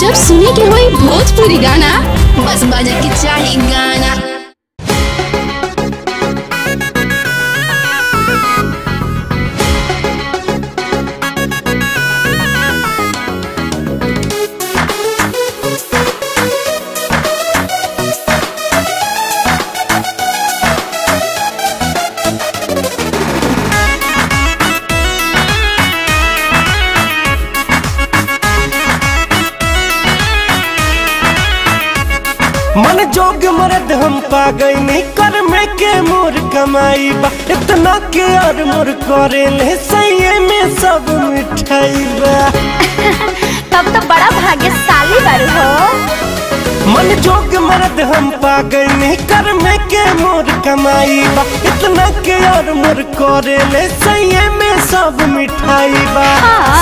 जब सुने के होई भोजपुरी गाना, बस बाजे के चाही गाना। मन जोग मरद हम पा गई नहीं, कर में के मोर कमाई बा, इतना के और मोर करे ले सही में सब मिठाई बा। तब तो बड़ा भाग्यशाली बारू हो। मन जोग मरद हम पा गई नहीं, कर में के मोर कमाई बा, इतना के और मोर करे ले सही में सब मिठाई बा।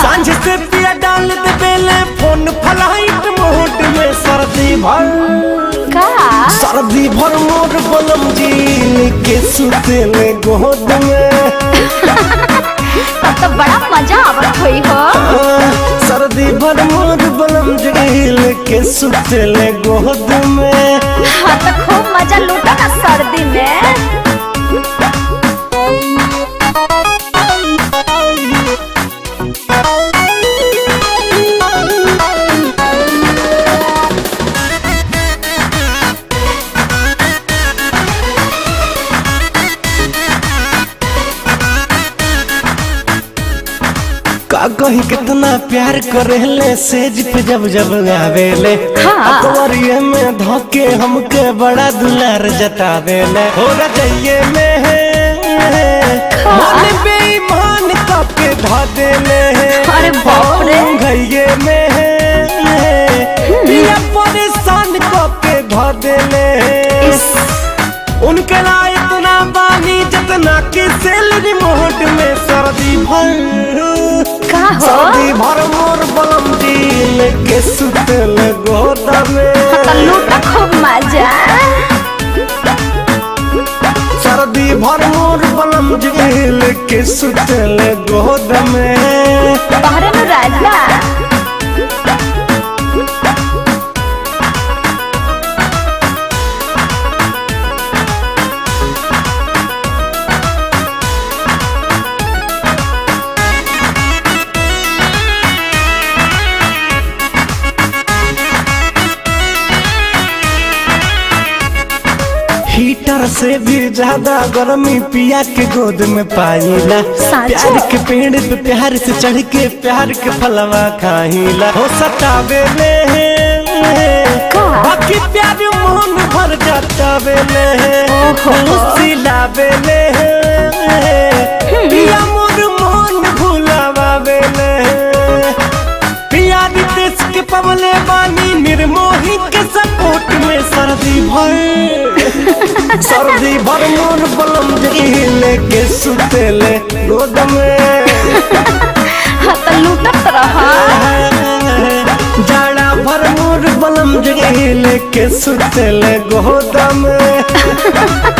सांझ से पिया डाल दे बेले फोन फलाइट मोट में सर्दी भर सर्दी भर मोर बनम जी लेके सुते ले गोद में। तब तो बड़ा मजा आवत होई हो। सर्दी भर मोर बनम जी लेके सुते ले गोद में। हाँ तो खूब मजा लूटा ना सर्दी में। कहीं कितना प्यार करेले सेज पे जब जब आवेले अकबरिये में धोके हमके बड़ा दुलार जतावेले। हो रजइये में है मन बेईमान तपके धादेले भंगइये में है दिया परेशान तपके धादेले। उनके लाए इतना बानी जितना के सैलरी मोहट में सर्दी भर सर्दी भर मोर बलम जी लेके सुते ले गोद में। लूटा खूब मजा। सर्दी भर मोर बलम जी लेके सुते ले गोद में। बाहर न राजा हीटर से भी ज्यादा गर्मी पिया के गोद में पाईला। प्यार के पेड़ पे प्यार से चढ़ के प्यार के फलवा खाईला। हो सतावेले बाकी प्यार मन भर जतावेले मुस्कुरावेले पिया मोर मन भुलावेले। पिया देश के पवले बानी निर्मोही के सपोर्ट में सर्दी भर सर्दी भर मोर बलम जी लेके सुते ले गोद में। हाँ तो लूटत रहा जाड़ा भर मोर बलम जी लेके सुते ले गोद में।